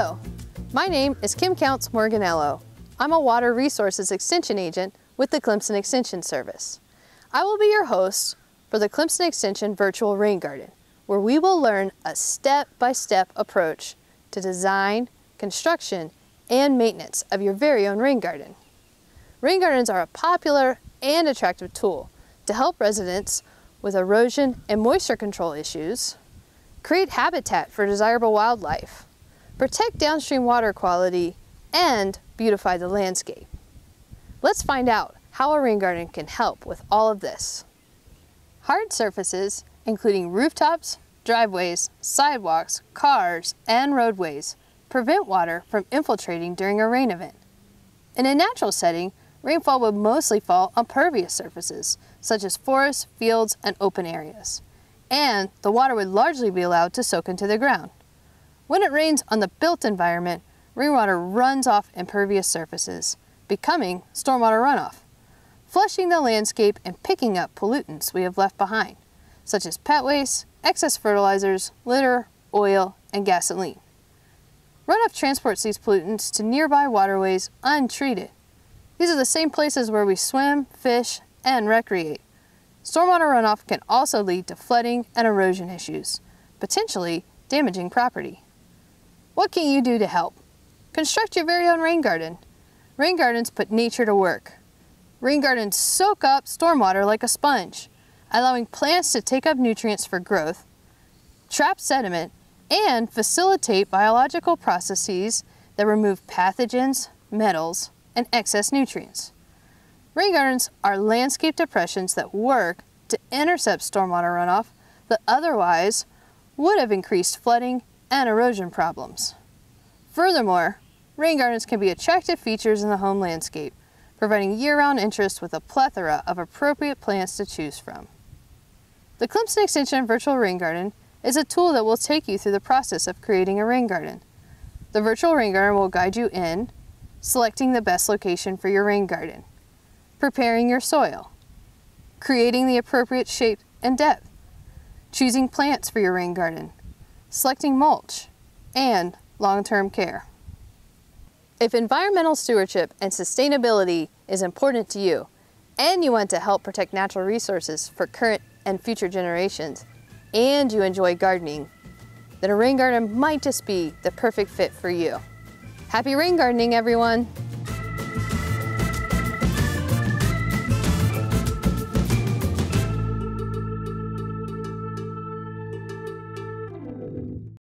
Hello, my name is Kim Counts Morganello. I'm a Water Resources Extension Agent with the Clemson Extension Service. I will be your host for the Clemson Extension Virtual Rain Garden, where we will learn a step-by-step approach to design, construction, and maintenance of your very own rain garden. Rain gardens are a popular and attractive tool to help residents with erosion and moisture control issues, create habitat for desirable wildlife, protect downstream water quality, and beautify the landscape. Let's find out how a rain garden can help with all of this. Hard surfaces, including rooftops, driveways, sidewalks, cars, and roadways, prevent water from infiltrating during a rain event. In a natural setting, rainfall would mostly fall on pervious surfaces, such as forests, fields, and open areas, and the water would largely be allowed to soak into the ground. When it rains on the built environment, rainwater runs off impervious surfaces, becoming stormwater runoff, flushing the landscape and picking up pollutants we have left behind, such as pet waste, excess fertilizers, litter, oil, and gasoline. Runoff transports these pollutants to nearby waterways untreated. These are the same places where we swim, fish, and recreate. Stormwater runoff can also lead to flooding and erosion issues, potentially damaging property. What can you do to help? Construct your very own rain garden. Rain gardens put nature to work. Rain gardens soak up stormwater like a sponge, allowing plants to take up nutrients for growth, trap sediment, and facilitate biological processes that remove pathogens, metals, and excess nutrients. Rain gardens are landscape depressions that work to intercept stormwater runoff that otherwise would have increased flooding and erosion problems. Furthermore, rain gardens can be attractive features in the home landscape, providing year-round interest with a plethora of appropriate plants to choose from. The Clemson Extension Virtual Rain Garden is a tool that will take you through the process of creating a rain garden. The Virtual Rain Garden will guide you in selecting the best location for your rain garden, preparing your soil, creating the appropriate shape and depth, choosing plants for your rain garden, selecting mulch, and long-term care. If environmental stewardship and sustainability is important to you, and you want to help protect natural resources for current and future generations, and you enjoy gardening, then a rain garden might just be the perfect fit for you. Happy rain gardening, everyone!